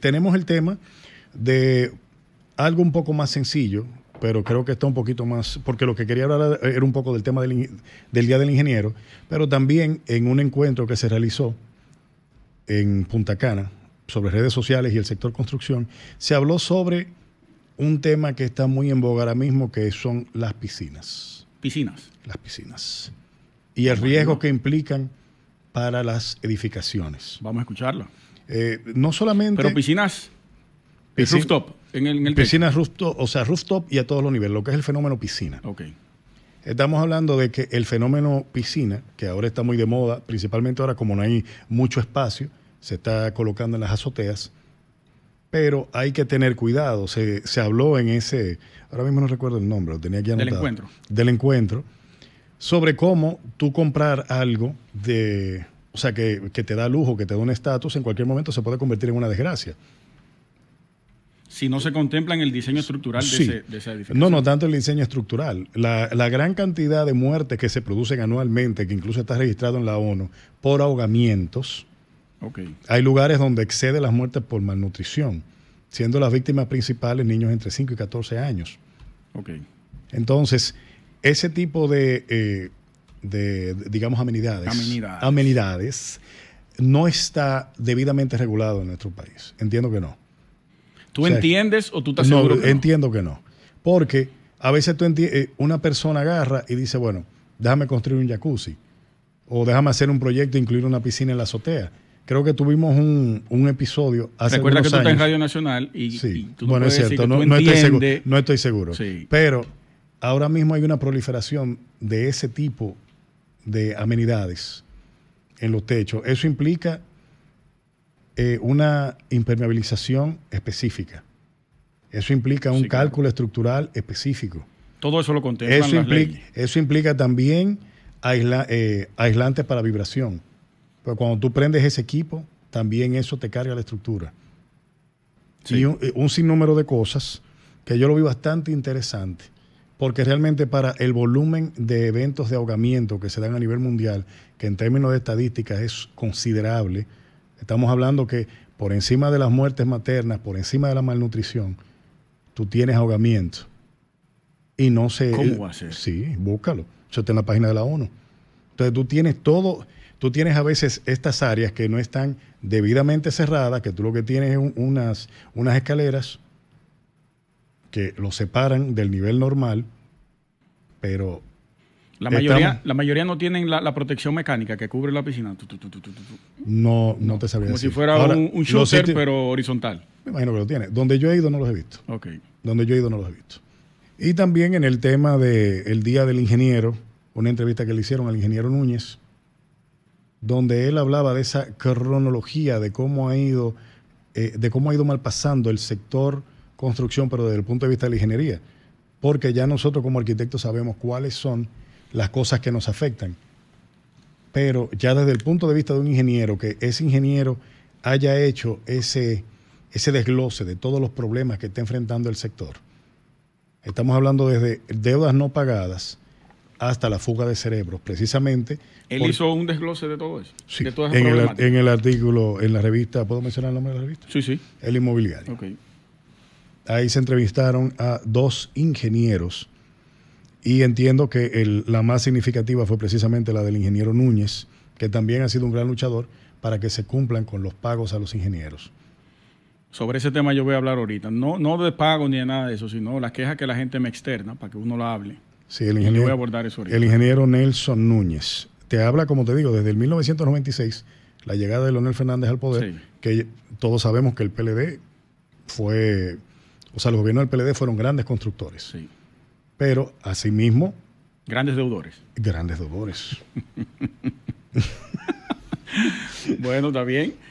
Tenemos el tema de algo un poco más sencillo, pero creo que está un poquito más, porque lo que quería hablar era un poco del tema del Día del Ingeniero, pero también en un encuentro que se realizó en Punta Cana sobre redes sociales y el sector construcción, se habló sobre un tema que está muy en boga ahora mismo, que son las piscinas. ¿Piscinas? Las piscinas. Y el riesgo que implican para las edificaciones. Vamos a escucharlo. No solamente... Pero piscinas, rooftop. En el piscinas rooftop, o sea, rooftop y a todos los niveles, lo que es el fenómeno piscina. Okay. Estamos hablando de que el fenómeno piscina, que ahora está muy de moda, principalmente ahora como no hay mucho espacio, se está colocando en las azoteas, pero hay que tener cuidado. Se habló en ese... Ahora mismo no recuerdo el nombre, lo tenía aquí anotado. Del encuentro. Sobre cómo tú comprar algo de... O sea, que te da lujo, que te da un estatus, en cualquier momento se puede convertir en una desgracia. Si no se contempla en el diseño estructural de esa edificación. No, no tanto el diseño estructural. La gran cantidad de muertes que se producen anualmente, que incluso está registrado en la ONU, por ahogamientos. Okay. Hay lugares donde excede las muertes por malnutrición, siendo las víctimas principales niños entre 5 y 14 años. Okay. Entonces, ese tipo de digamos, amenidades, no está debidamente regulado en nuestro país. Entiendo que no. ¿Tú entiendes o tú estás seguro? No, entiendo que no. Porque a veces una persona agarra y dice, bueno, déjame construir un jacuzzi o déjame hacer un proyecto e incluir una piscina en la azotea. Creo que tuvimos un episodio hace unos años. Recuerda que tú estás en Radio Nacional y tú no puedes decir que tú entiendes. No estoy seguro. Sí. Pero ahora mismo hay una proliferación de ese tipo de amenidades en los techos. Eso implica una impermeabilización específica. Eso implica un cálculo estructural específico. Todo eso lo contemplan Eso implica también aislantes para vibración. Pero cuando tú prendes ese equipo, también eso te carga la estructura. Sí. Y un sinnúmero de cosas que yo lo vi bastante interesante. Porque realmente para el volumen de eventos de ahogamiento que se dan a nivel mundial, que en términos de estadísticas es considerable, estamos hablando que por encima de las muertes maternas, por encima de la malnutrición, tú tienes ahogamiento. Y no se... ¿Cómo va a ser? Sí, búscalo. Eso está en la página de la ONU. Entonces tú tienes todo... Tú tienes a veces estas áreas que no están debidamente cerradas, que tú lo que tienes es unas escaleras que lo separan del nivel normal, pero... La mayoría no tienen la protección mecánica que cubre la piscina. No te sabría decir. Como si fuera ahora, un shooter, pero horizontal. Me imagino que lo tiene. Donde yo he ido no los he visto. Okay. Y también en el tema del Día del Ingeniero, una entrevista que le hicieron al ingeniero Núñez, donde él hablaba de esa cronología de cómo ha ido, mal pasando el sector construcción, pero desde el punto de vista de la ingeniería, porque ya nosotros como arquitectos sabemos cuáles son las cosas que nos afectan, pero ya desde el punto de vista de un ingeniero, que ese ingeniero haya hecho ese desglose de todos los problemas que está enfrentando el sector. Estamos hablando desde deudas no pagadas hasta la fuga de cerebros, precisamente. ¿Él hizo un desglose de todo eso? Sí, de todas en el artículo, en la revista, ¿puedo mencionar el nombre de la revista? Sí, sí. El Inmobiliario. Okay. Ahí se entrevistaron a dos ingenieros y entiendo que la más significativa fue precisamente la del ingeniero Núñez, que también ha sido un gran luchador para que se cumplan con los pagos a los ingenieros. Sobre ese tema yo voy a hablar ahorita. No de pago ni de nada de eso, sino las quejas que la gente me externa para que uno la hable. Sí, yo voy a abordar eso ahorita. El ingeniero Nelson Núñez. Te habla, como te digo, desde el 1996, la llegada de Leonel Fernández al poder, sí, que todos sabemos que el PLD fue... O sea, los gobiernos del PLD fueron grandes constructores. Sí. Pero, asimismo... Grandes deudores. Bueno, está bien.